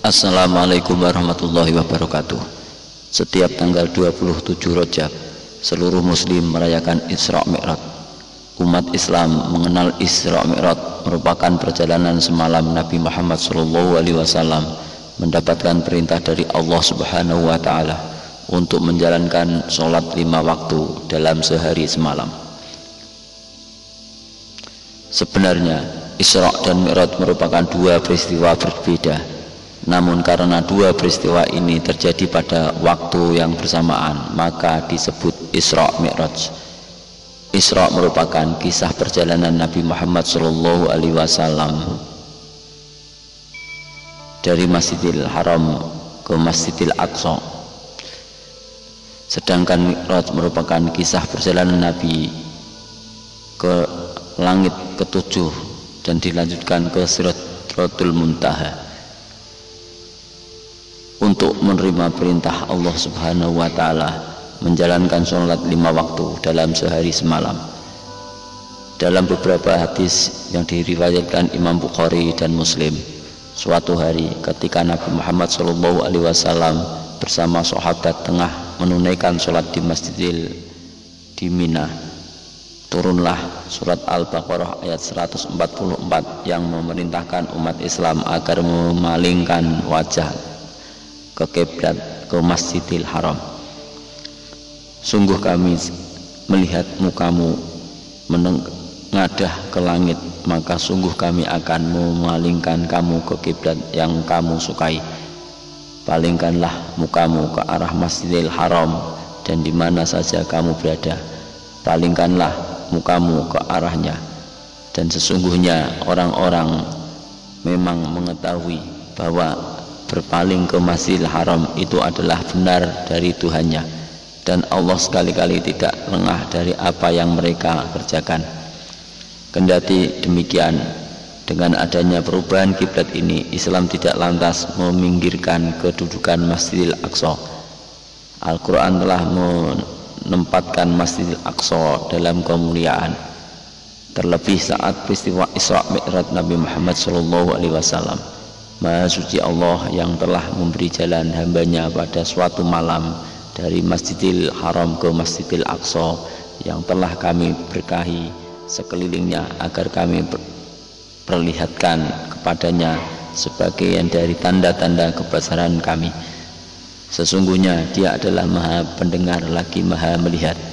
Assalamualaikum warahmatullahi wabarakatuh. Setiap tanggal 27 Rajab seluruh muslim merayakan Isra Mi'raj. Umat Islam mengenal Isra Mi'raj merupakan perjalanan semalam Nabi Muhammad SAW mendapatkan perintah dari Allah Subhanahu wa Ta'ala untuk menjalankan sholat 5 waktu dalam sehari semalam. Sebenarnya Isra dan Mi'raj merupakan 2 peristiwa berbeda, namun karena 2 peristiwa ini terjadi pada waktu yang bersamaan, maka disebut Isra Mi'raj. Isra merupakan kisah perjalanan Nabi Muhammad SAW dari Masjidil Haram ke Masjidil Aqsa, sedangkan Mi'raj merupakan kisah perjalanan Nabi ke langit ke-7 dan dilanjutkan ke Rotul muntaha untuk menerima perintah Allah Subhanahu wa Ta'ala menjalankan sholat 5 waktu dalam sehari semalam. Dalam beberapa hadis yang diriwayatkan Imam Bukhari dan Muslim, suatu hari ketika Nabi Muhammad SAW bersama sahabat tengah menunaikan sholat di Mina, turunlah surat Al-Baqarah ayat 144 yang memerintahkan umat Islam agar memalingkan wajah ke kiblat, ke Masjidil Haram. Sungguh kami melihat mukamu menengadah ke langit, maka sungguh kami akan memalingkan kamu ke kiblat yang kamu sukai. Palingkanlah mukamu ke arah Masjidil Haram, dan di mana saja kamu berada, palingkanlah mukamu ke arahnya, dan sesungguhnya orang-orang memang mengetahui bahwa berpaling ke Masjidil Haram itu adalah benar dari Tuhannya, dan Allah sekali-kali tidak lengah dari apa yang mereka kerjakan. Kendati demikian, dengan adanya perubahan kiblat ini, Islam tidak lantas meminggirkan kedudukan Masjidil Aqsa. Al-Quran telah menempatkan Masjidil Aqsa dalam kemuliaan, terlebih saat peristiwa Isra Mi'raj Nabi Muhammad SAW. Maha suci Allah yang telah memberi jalan hambanya pada suatu malam dari Masjidil Haram ke Masjidil Aqsa, yang telah kami berkahi sekelilingnya agar kami perlihatkan kepadanya sebagian dari tanda-tanda kebesaran kami. Sesungguhnya Dia adalah Maha Pendengar lagi Maha Melihat.